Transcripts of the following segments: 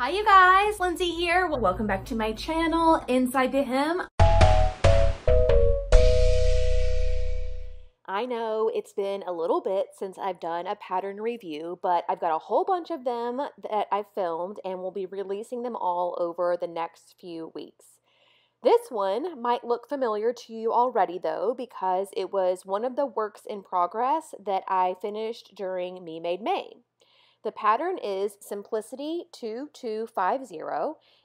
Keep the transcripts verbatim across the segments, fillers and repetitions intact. Hi you guys, Lindsay here. Welcome back to my channel, Inside the Hem. I know it's been a little bit since I've done a pattern review, but I've got a whole bunch of them that I filmed and will be releasing them all over the next few weeks. This one might look familiar to you already though, because it was one of the works in progress that I finished during Me Made May. The pattern is Simplicity twenty-two fifty.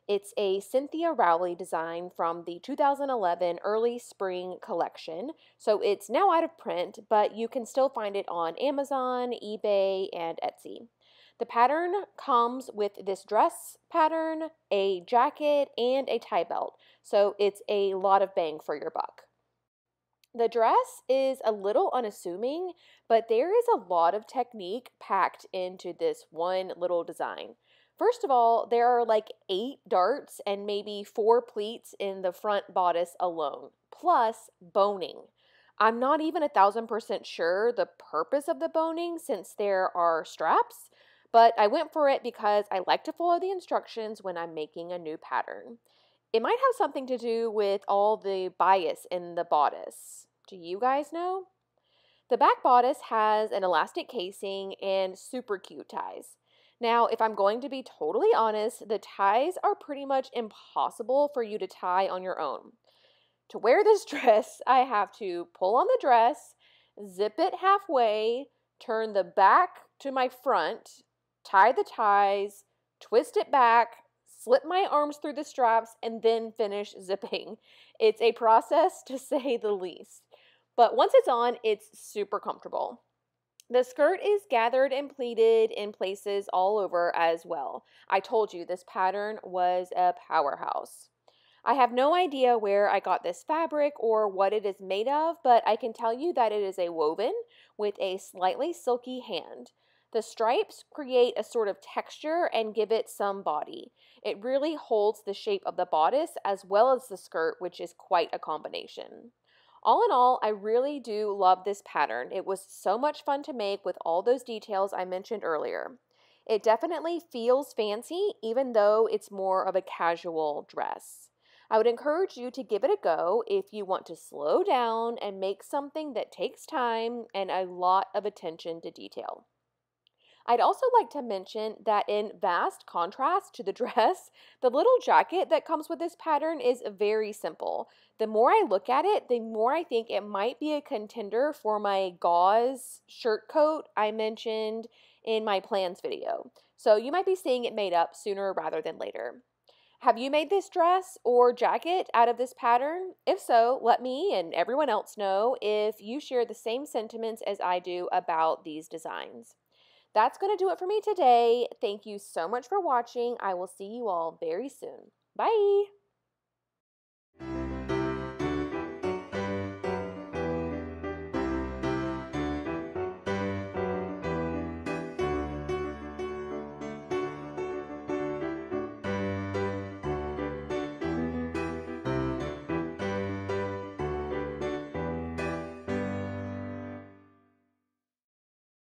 It's a Cynthia Rowley design from the two thousand eleven early spring collection. So it's now out of print, but you can still find it on Amazon, eBay, and Etsy. The pattern comes with this dress pattern, a jacket, and a tie belt. So it's a lot of bang for your buck. The dress is a little unassuming, but there is a lot of technique packed into this one little design. First of all, there are like eight darts and maybe four pleats in the front bodice alone, plus boning. I'm not even a thousand percent sure the purpose of the boning since there are straps, but I went for it because I like to follow the instructions when I'm making a new pattern. It might have something to do with all the bias in the bodice. Do you guys know? The back bodice has an elastic casing and super cute ties. Now, if I'm going to be totally honest, the ties are pretty much impossible for you to tie on your own. To wear this dress, I have to pull on the dress, zip it halfway, turn the back to my front, tie the ties, twist it back, slip my arms through the straps, and then finish zipping. It's a process to say the least, but once it's on, it's super comfortable. The skirt is gathered and pleated in places all over as well. I told you this pattern was a powerhouse. I have no idea where I got this fabric or what it is made of, but I can tell you that it is a woven with a slightly silky hand. The stripes create a sort of texture and give it some body. It really holds the shape of the bodice as well as the skirt, which is quite a combination. All in all, I really do love this pattern. It was so much fun to make with all those details I mentioned earlier. It definitely feels fancy, even though it's more of a casual dress. I would encourage you to give it a go if you want to slow down and make something that takes time and a lot of attention to detail. I'd also like to mention that in vast contrast to the dress, the little jacket that comes with this pattern is very simple. The more I look at it, the more I think it might be a contender for my gauze shirt coat I mentioned in my plans video. So you might be seeing it made up sooner rather than later. Have you made this dress or jacket out of this pattern? If so, let me and everyone else know if you share the same sentiments as I do about these designs. That's going to do it for me today. Thank you so much for watching. I will see you all very soon. Bye!